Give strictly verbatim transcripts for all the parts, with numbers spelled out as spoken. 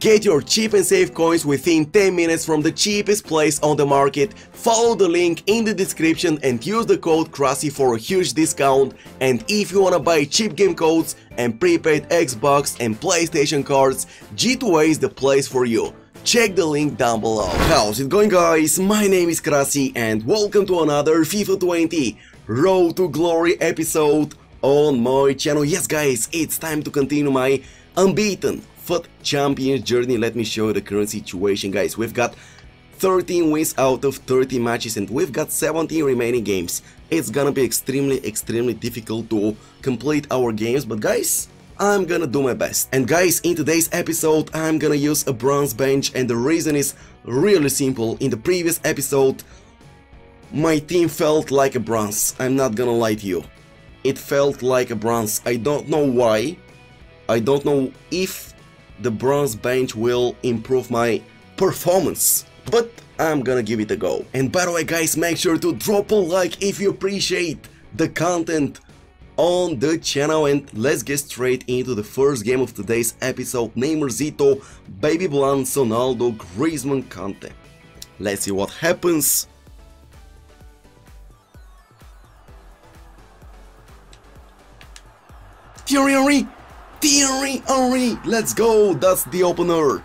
Get your cheap and safe coins within ten minutes from the cheapest place on the market. Follow the link in the description and use the code Krasi for a huge discount. And if you wanna buy cheap game codes and prepaid Xbox and PlayStation cards, G two A is the place for you. Check the link down below. How's it going, guys? My name is Krasi and welcome to another FIFA twenty Road to Glory episode on my channel. Yes, guys, it's time to continue my unbeaten FUT Champions journey. Let me show you the current situation, guys. We've got thirteen wins out of thirty matches and we've got seventeen remaining games. It's gonna be extremely, extremely difficult to complete our games, but guys, I'm gonna do my best. And guys, in today's episode, I'm gonna use a bronze bench, and the reason is really simple. In the previous episode, my team felt like a bronze. I'm not gonna lie to you. It felt like a bronze. I don't know why. I don't know if the bronze bench will improve my performance, but I'm gonna give it a go. And by the way, guys, make sure to drop a like if you appreciate the content on the channel, and let's get straight into the first game of today's episode. Neymar, Zito, Baby Blanc, Ronaldo, Griezmann, Kante. Let's see what happens. Thierry Henry! Thierry Henry! Let's go! That's the opener.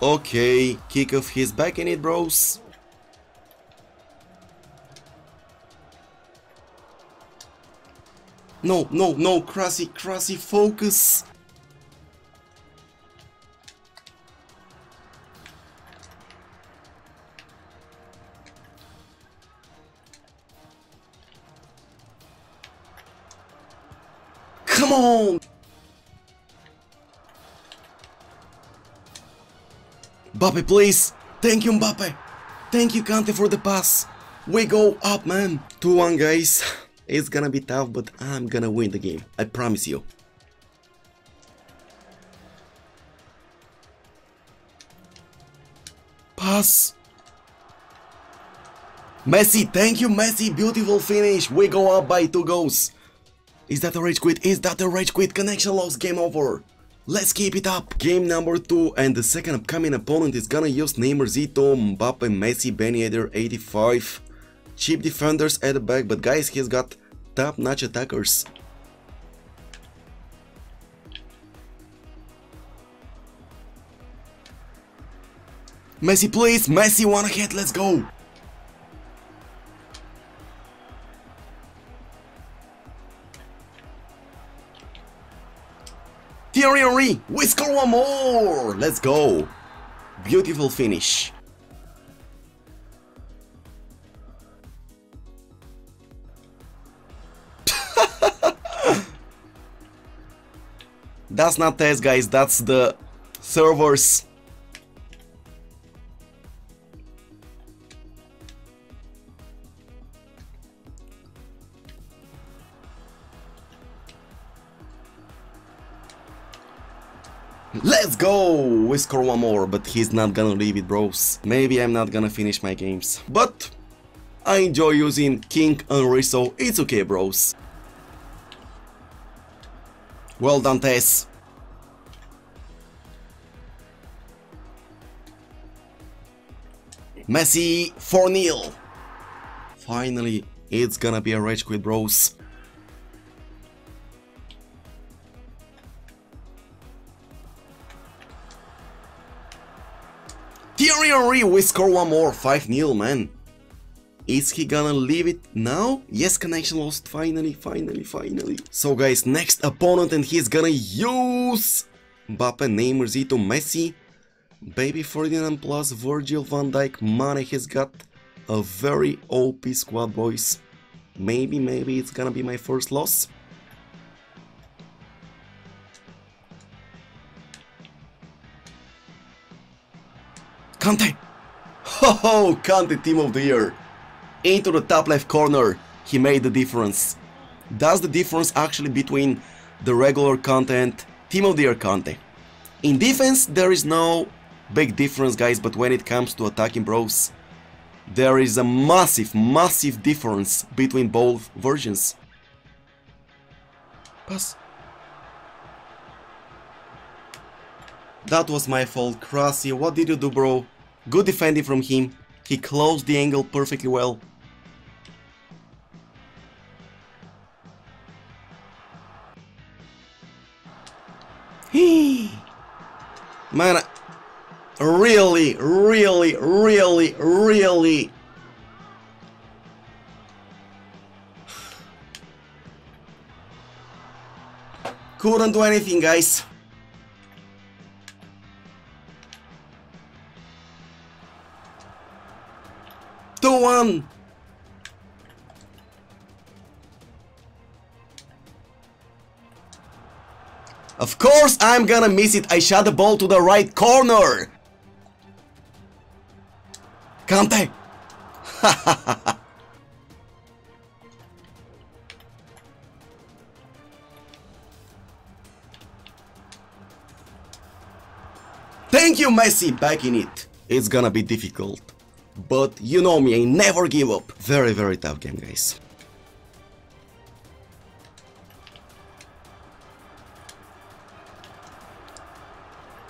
Okay, kick off, he's back in it, bros. No, no, no, Krasi, Krasi, focus! Come on! Mbappe, please! Thank you, Mbappe! Thank you, Kante, for the pass! We go up, man! two one, guys. It's gonna be tough, but I'm gonna win the game. I promise you. Pass. Messi, thank you, Messi. Beautiful finish. We go up by two goals. Is that a rage quit? Is that a rage quit? Connection loss. Game over. Let's keep it up. Game number two, and the second upcoming opponent is gonna use Neymar, Zito, Mbappe, Messi, Ben Yedder, eighty-five. Cheap defenders at the back, but guys, he's got top-notch attackers. Messi, please! Messi, one ahead, let's go! Thierry Henry! We score one more! Let's go! Beautiful finish. That's not test, guys, that's the servers. Let's go! We score one more, but he's not gonna leave it, bros. Maybe I'm not gonna finish my games, but I enjoy using King Henry, so it's okay, bros. Well done, Tess. Messi, four nil. Finally, it's gonna be a rage quit, bros. Thierry Henry, we score one more, five nil, man. Is he gonna leave it now? Yes, connection lost. Finally, finally, finally. So, guys, next opponent, and he's gonna use Mbappe, Neymar, Zito, Messi, Baby Ferdinand plus Virgil van Dijk, Mane. He's got a very O P squad, boys. Maybe, maybe it's gonna be my first loss. Kante! Ho ho! Kante, team of the year. Into the top left corner, he made the difference. That's the difference actually between the regular Kante and Team of the Year Kante. In defense, there is no big difference, guys, but when it comes to attacking, bros, there is a massive, massive difference between both versions. Pass. That was my fault, Krasi, what did you do, bro? Good defending from him, he closed the angle perfectly well. Man, I... really, really, really, really... Couldn't do anything, guys. two one! Of course I'm gonna miss it, I shot the ball to the right corner! Kante! Thank you, Messi, back in it. It's gonna be difficult. But you know me, I never give up. Very, very tough game, guys.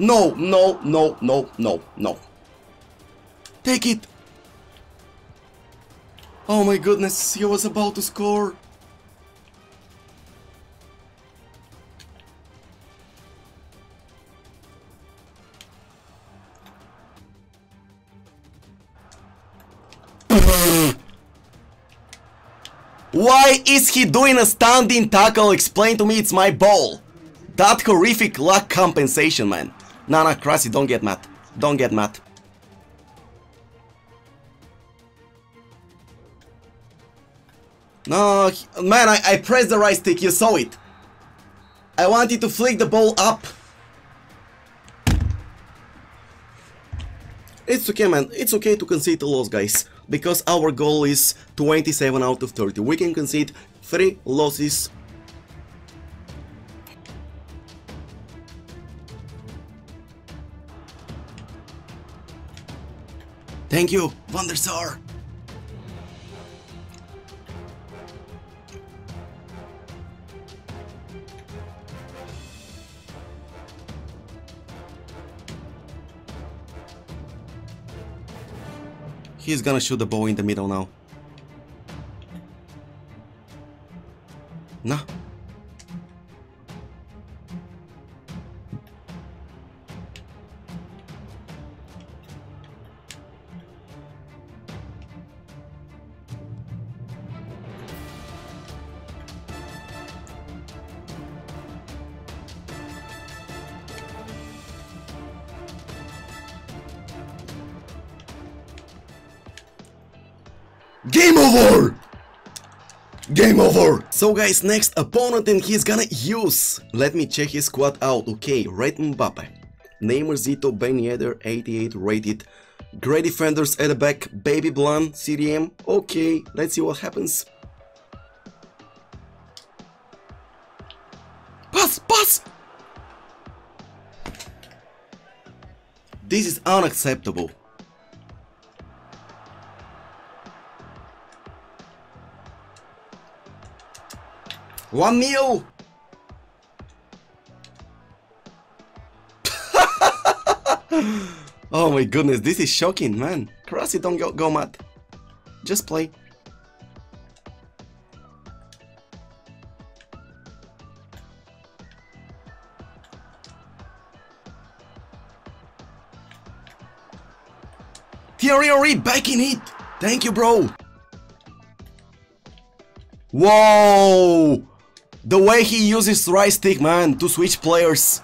No, no, no, no, no, no. Take it! Oh my goodness, he was about to score. Why is he doing a standing tackle? Explain to me, it's my ball. That horrific lack compensation, man. Nah, nah, Krasi, don't get mad. Don't get mad. No, he, man, I, I pressed the right stick, you saw it. I wanted to flick the ball up. It's okay, man. It's okay to concede a loss, guys. Because our goal is twenty-seven out of thirty. We can concede three losses. Thank you, Wondersaur! He's gonna shoot the ball in the middle now. Nah. Game over! Game over! So guys, next opponent and he's gonna use... Let me check his squad out. Okay, Red Mbappe, Neymar, Zito, Ben Yedder, eighty-eight rated. Great defenders at the back, Baby Blanc, C D M. Okay, let's see what happens. Pass! Pass! This is unacceptable. one nil! Oh my goodness, this is shocking, man. Krasi, don't go, go mad. Just play. Thierry Henry back in it! Thank you, bro! Whoa! The way he uses right stick, man, to switch players.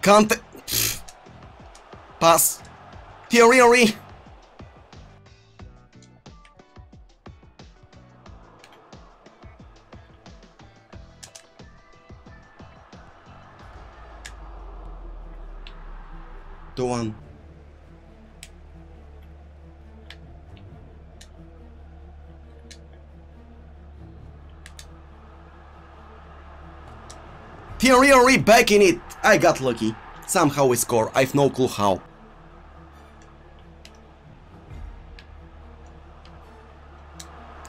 Kante. Pfft. Pass. Thierry Henry. two one. Thierry Henry back in it! I got lucky. Somehow we score, I've no clue how.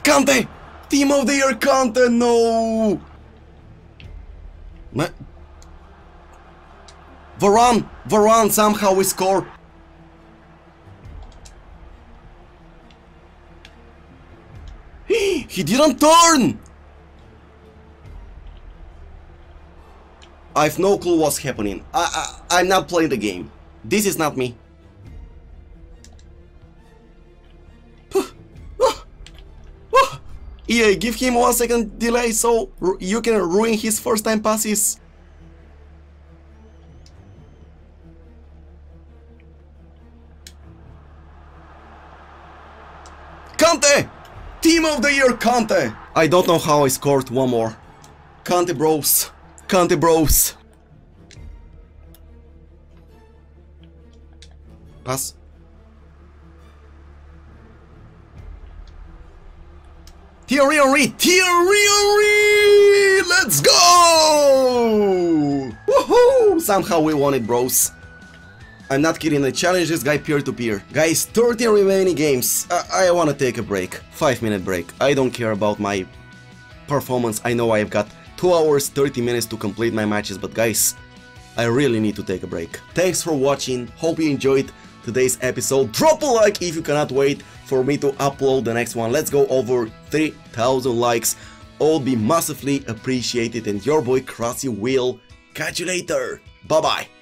Kante! Team of the year Kante, no! Ne Varane! Varane! Somehow we score! He didn't turn! I've no clue what's happening. I, I, I'm not playing the game. This is not me. E A, give him one second delay so you can ruin his first time passes. Kante! Team of the year, Kante! I don't know how I scored one more. Kante bros. Kante bros. Pass. Thierry Henry! Thierry Henry! Let's go! Woohoo! Somehow we won it, bros. I'm not kidding, I challenge this guy peer-to-peer. -peer. Guys, thirteen remaining games. I, I wanna take a break. five minute break. I don't care about my performance. I know I've got two hours thirty minutes to complete my matches, but guys, I really need to take a break. Thanks for watching. Hope you enjoyed today's episode. Drop a like if you cannot wait for me to upload the next one. Let's go over three thousand likes. All be massively appreciated, and your boy Krasi will catch you later. Bye bye.